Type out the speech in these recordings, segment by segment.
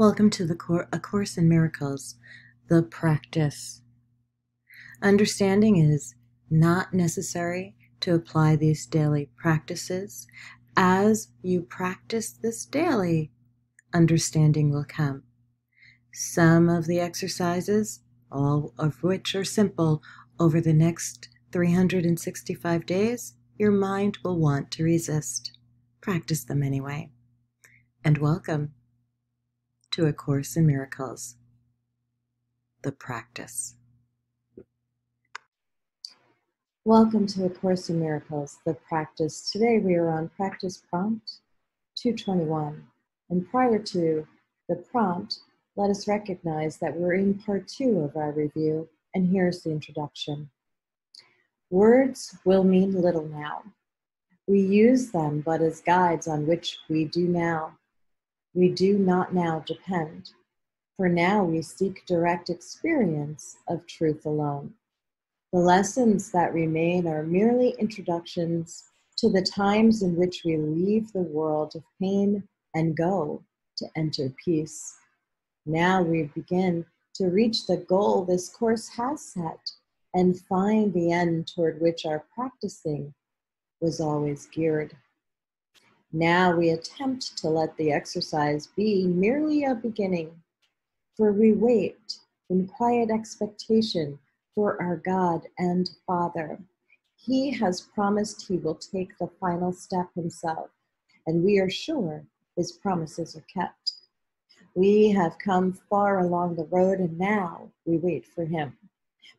Welcome to A Course in Miracles, the practice. Understanding is not necessary to apply these daily practices. As you practice this daily, understanding will come. Some of the exercises, all of which are simple, over the next 365 days, your mind will want to resist. Practice them anyway. And welcome to A Course in Miracles, the practice. Welcome to A Course in Miracles, the practice. Today we are on practice prompt 221. And prior to the prompt, let us recognize that we're in part 2 of our review, and here's the introduction. Words will mean little now. We use them but as guides on which we do now. We do not now depend, for now we seek direct experience of truth alone. The lessons that remain are merely introductions to the times in which we leave the world of pain and go to enter peace. Now we begin to reach the goal this course has set and find the end toward which our practicing was always geared. Now we attempt to let the exercise be merely a beginning, for we wait in quiet expectation for our God and Father. He has promised he will take the final step himself, and we are sure his promises are kept. We have come far along the road, and now we wait for him.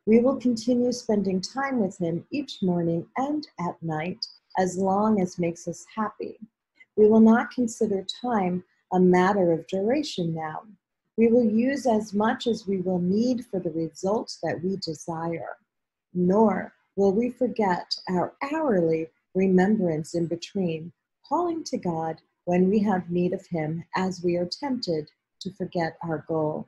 We will continue spending time with him each morning and at night as long as makes us happy. We will not consider time a matter of duration now. We will use as much as we will need for the results that we desire, nor will we forget our hourly remembrance in between, calling to God when we have need of him as we are tempted to forget our goal.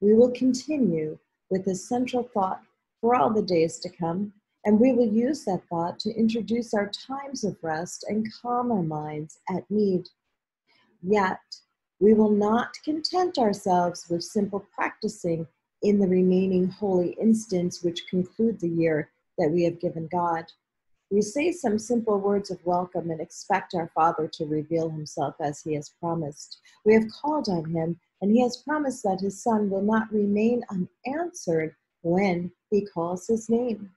We will continue with this central thought for all the days to come, and we will use that thought to introduce our times of rest and calm our minds at need. Yet, we will not content ourselves with simple practicing in the remaining holy instants which conclude the year that we have given God. We say some simple words of welcome and expect our Father to reveal himself as he has promised. We have called on him, and he has promised that his Son will not remain unanswered when he calls his name.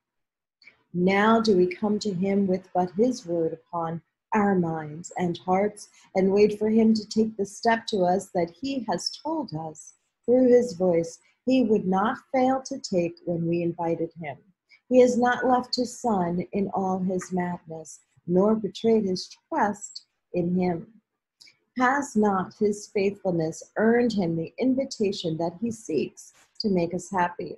Now do we come to him with but his word upon our minds and hearts, and wait for him to take the step to us that he has told us through his voice he would not fail to take when we invited him. He has not left his Son in all his madness, nor betrayed his trust in him. Has not his faithfulness earned him the invitation that he seeks to make us happy?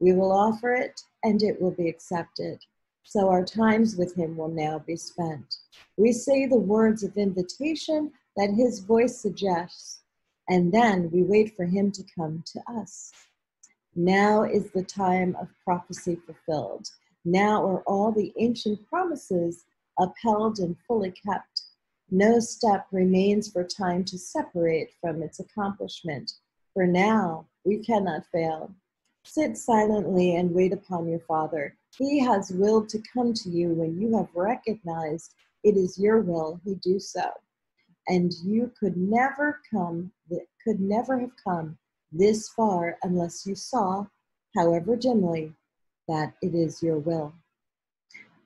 We will offer it, and it will be accepted. So our times with him will now be spent. We say the words of invitation that his voice suggests, and then we wait for him to come to us. Now is the time of prophecy fulfilled. Now are all the ancient promises upheld and fully kept. No step remains for time to separate from its accomplishment, for now we cannot fail. Sit silently and wait upon your Father. He has willed to come to you when you have recognized it is your will he do so. And you could never have come this far unless you saw, however dimly, that it is your will.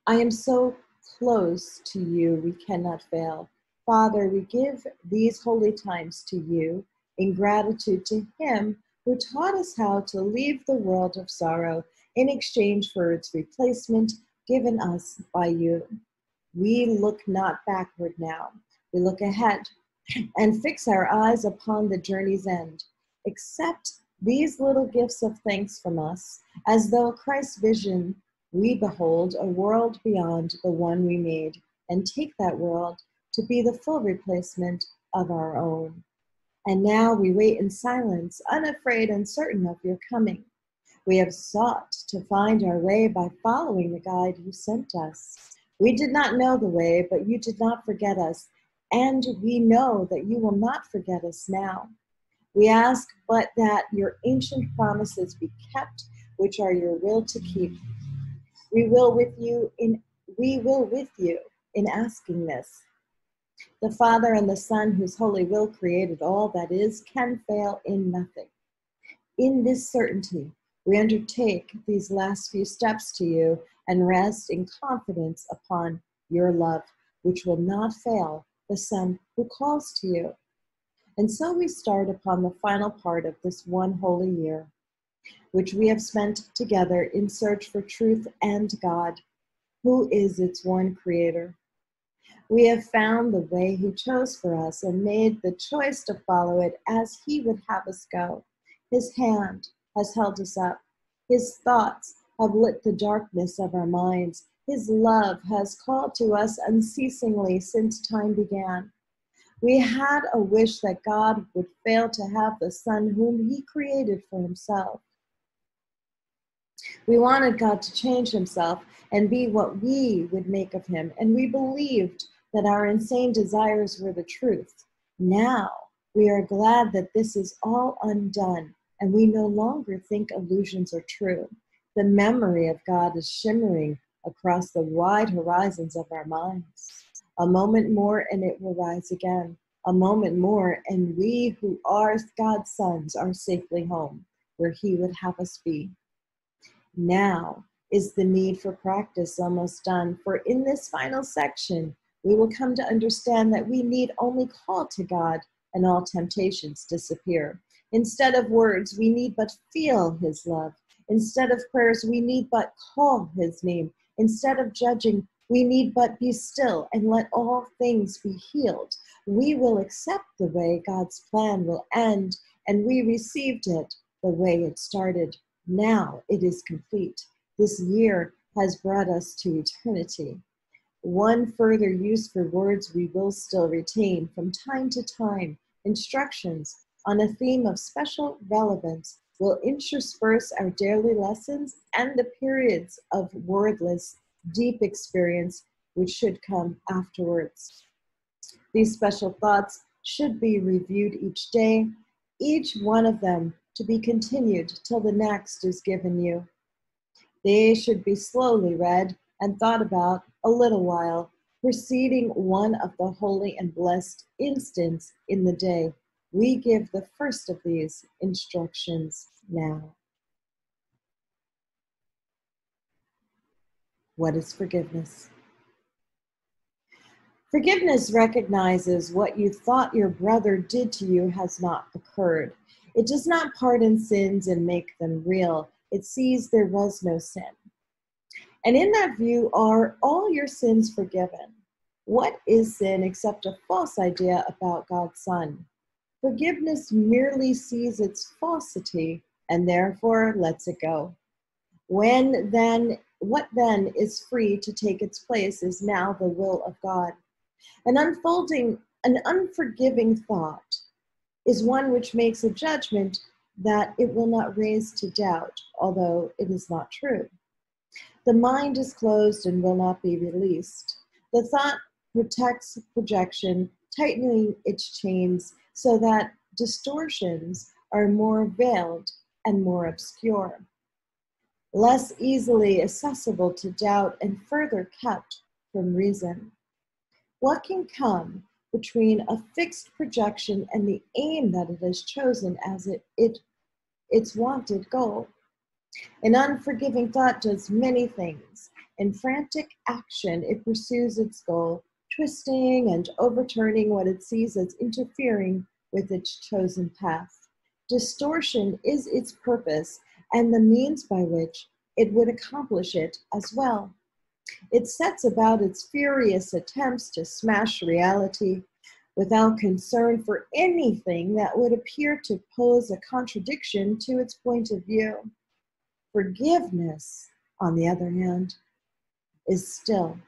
I am so close to you, we cannot fail. Father, we give these holy times to you in gratitude to him who taught us how to leave the world of sorrow in exchange for its replacement given us by you. We look not backward now, we look ahead and fix our eyes upon the journey's end. Accept these little gifts of thanks from us, as though Christ's vision we behold a world beyond the one we made, and take that world to be the full replacement of our own. And now we wait in silence, unafraid and certain of your coming. We have sought to find our way by following the guide you sent us. We did not know the way, but you did not forget us, and we know that you will not forget us now. We ask but that your ancient promises be kept, which are your will to keep. We will with you in asking this. The Father and the Son, whose holy will created all that is, can fail in nothing. In this certainty, we undertake these last few steps to you and rest in confidence upon your love, which will not fail the Son who calls to you. And so we start upon the final part of this one holy year, which we have spent together in search for truth and God, who is its one creator. We have found the way he chose for us and made the choice to follow it as he would have us go. His hand has held us up. His thoughts have lit the darkness of our minds. His love has called to us unceasingly since time began. We had a wish that God would fail to have the Son whom he created for himself. We wanted God to change himself and be what we would make of him, and we believed that our insane desires were the truth. Now we are glad that this is all undone, and we no longer think illusions are true. The memory of God is shimmering across the wide horizons of our minds. A moment more and it will rise again. A moment more and we who are God's sons are safely home, where he would have us be. Now is the need for practice almost done, for in this final section, we will come to understand that we need only call to God and all temptations disappear. Instead of words, we need but feel his love. Instead of prayers, we need but call his name. Instead of judging, we need but be still and let all things be healed. We will accept the way God's plan will end, and we received it the way it started. Now it is complete. This year has brought us to eternity. One further use for words we will still retain from time to time. Instructions on a theme of special relevance will intersperse our daily lessons and the periods of wordless deep experience which should come afterwards. These special thoughts should be reviewed each day, each one of them to be continued till the next is given you. They should be slowly read and thought about a little while, preceding one of the holy and blessed instants in the day. We give the first of these instructions now. What is forgiveness? Forgiveness recognizes what you thought your brother did to you has not occurred. It does not pardon sins and make them real. It sees there was no sin. And in that view are all your sins forgiven. What is sin except a false idea about God's Son? Forgiveness merely sees its falsity and therefore lets it go. What then is free to take its place is now the will of God. An unforgiving thought is one which makes a judgment that it will not raise to doubt, although it is not true. The mind is closed and will not be released. The thought protects projection, tightening its chains so that distortions are more veiled and more obscure, less easily accessible to doubt and further kept from reason. What can come between a fixed projection and the aim that it has chosen as its wanted goal? An unforgiving thought does many things. In frantic action, it pursues its goal, twisting and overturning what it sees as interfering with its chosen path. Distortion is its purpose, and the means by which it would accomplish it as well. It sets about its furious attempts to smash reality without concern for anything that would appear to pose a contradiction to its point of view. Forgiveness, on the other hand, is still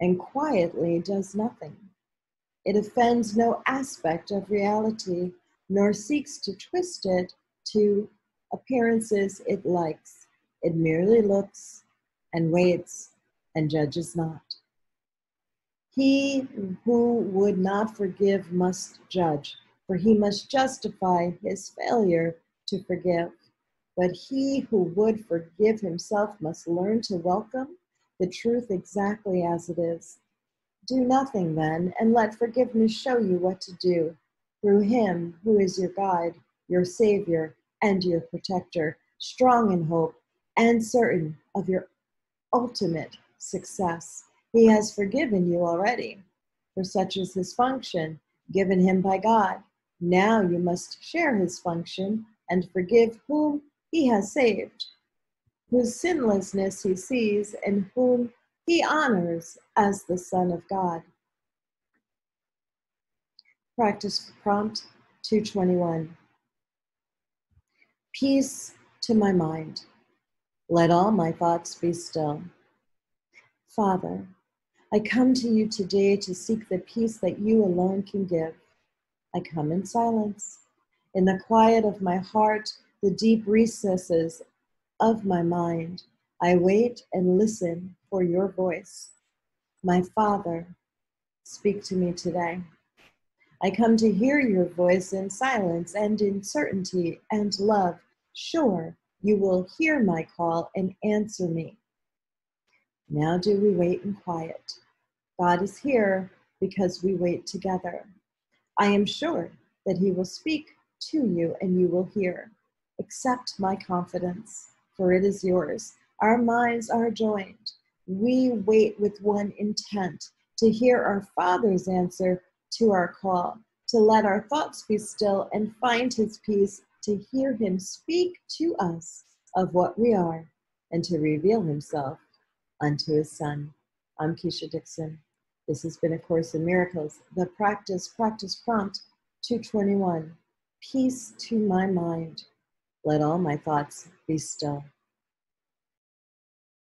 and quietly does nothing. It offends no aspect of reality, nor seeks to twist it to appearances it likes. It merely looks and waits and judges not. He who would not forgive must judge, for he must justify his failure to forgive. But he who would forgive himself must learn to welcome the truth exactly as it is. Do nothing then, and let forgiveness show you what to do. Through him who is your guide, your savior, and your protector, strong in hope and certain of your ultimate success. He has forgiven you already, for such is his function, given him by God. Now you must share his function and forgive whom he has saved, whose sinlessness he sees and whom he honors as the Son of God. Practice prompt 221. Peace to my mind. Let all my thoughts be still. Father, I come to you today to seek the peace that you alone can give. I come in silence. In the quiet of my heart, the deep recesses of my mind, I wait and listen for your voice. My Father, speak to me today. I come to hear your voice in silence and in certainty and love. Sure, you will hear my call and answer me. Now do we wait in quiet. God is here because we wait together. I am sure that he will speak to you and you will hear. Accept my confidence, for it is yours. Our minds are joined. We wait with one intent to hear our Father's answer to our call, to let our thoughts be still and find his peace, to hear him speak to us of what we are and to reveal himself unto his Son. I'm Keisha Dixon. This has been A Course in Miracles, the practice prompt 221. Peace to my mind. Let all my thoughts be still.